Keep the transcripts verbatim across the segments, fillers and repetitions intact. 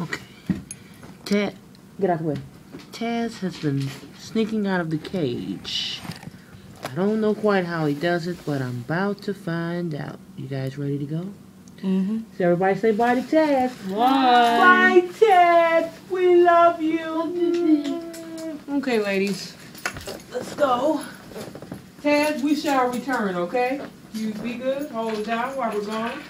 Okay. Get out of the way. Tazz has been sneaking out of the cage. I don't know quite how he does it, but I'm about to find out. You guys ready to go? Mm-hmm. So everybody say bye to Tazz. Bye. Bye, Tazz. We love you. Okay, ladies. Let's go. Tazz, we shall return, okay? You be good. Hold it down while we're gone.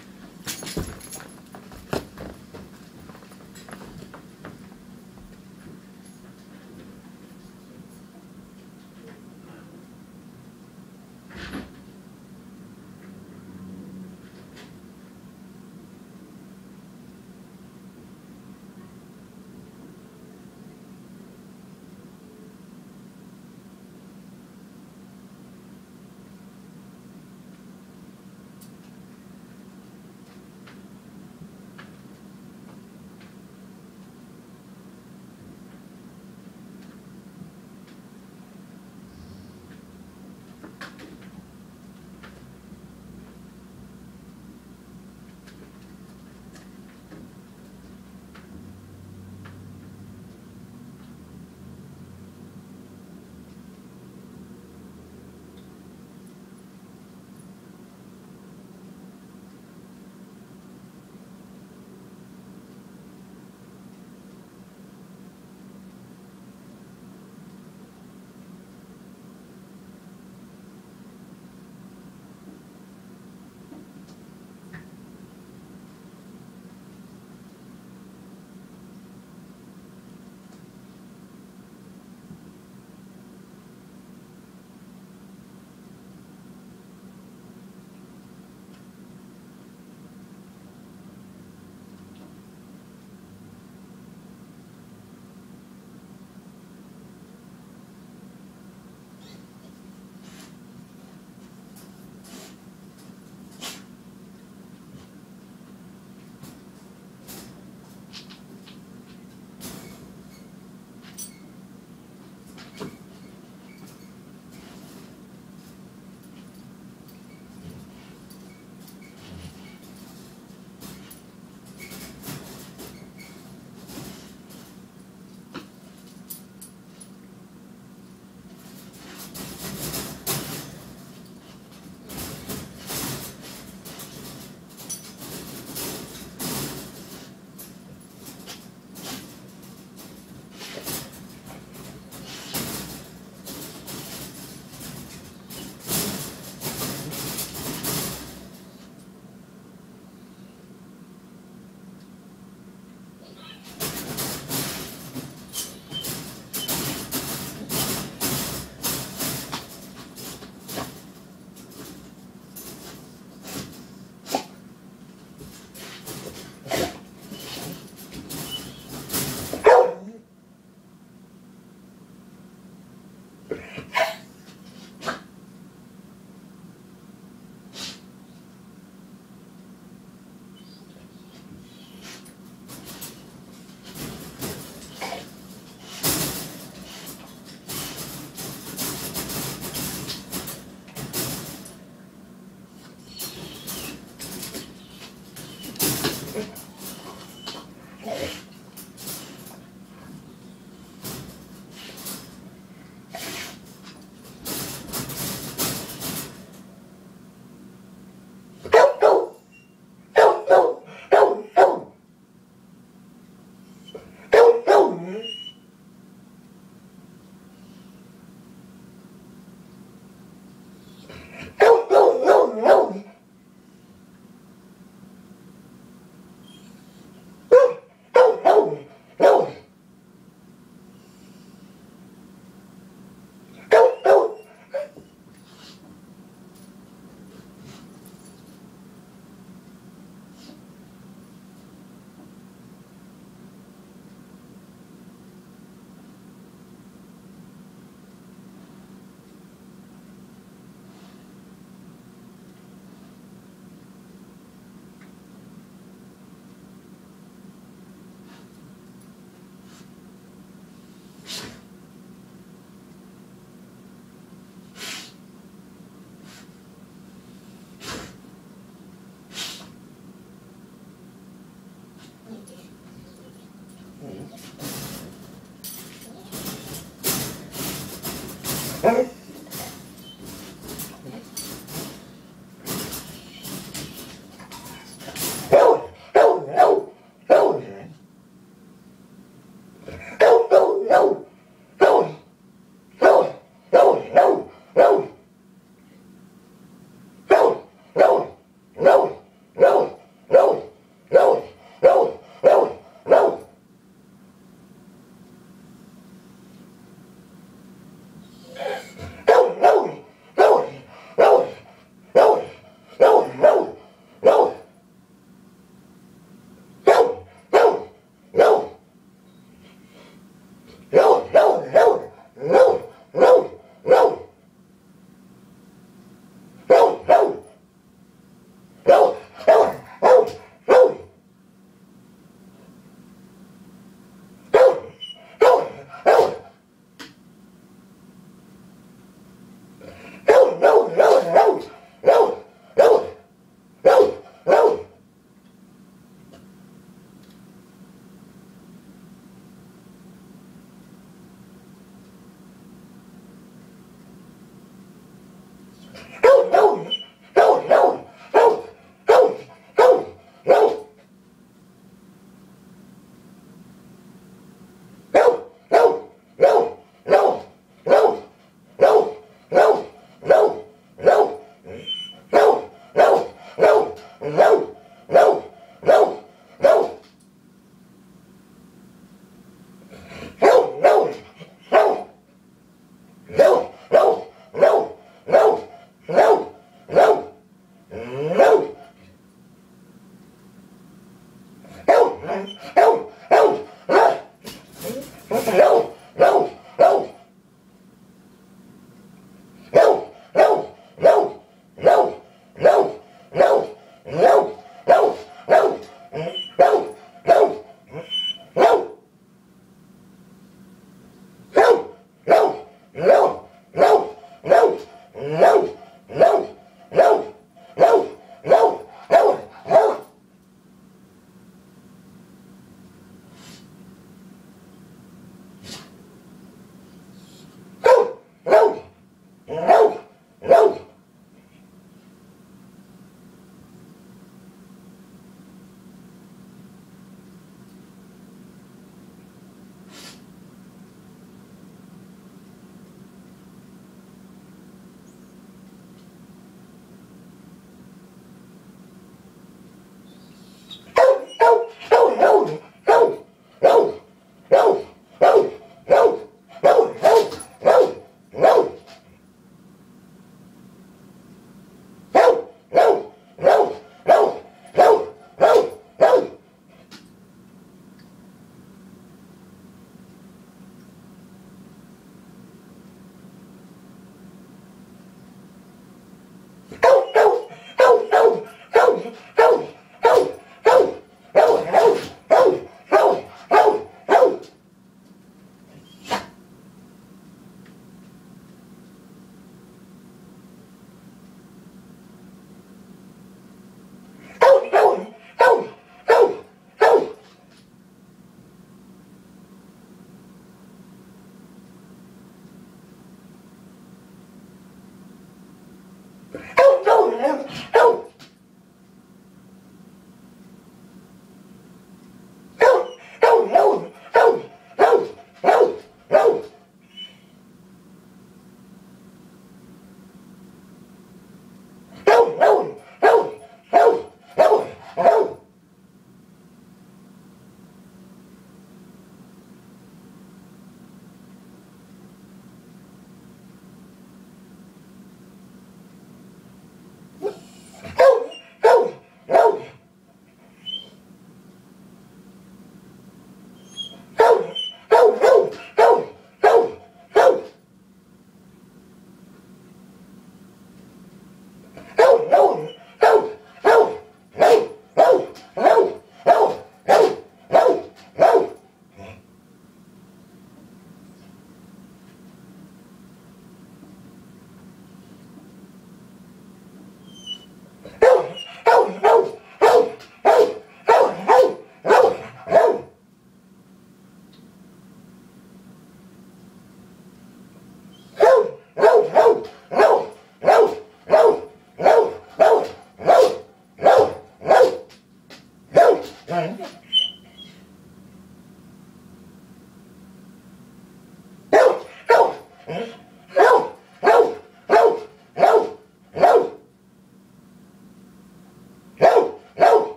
fijn.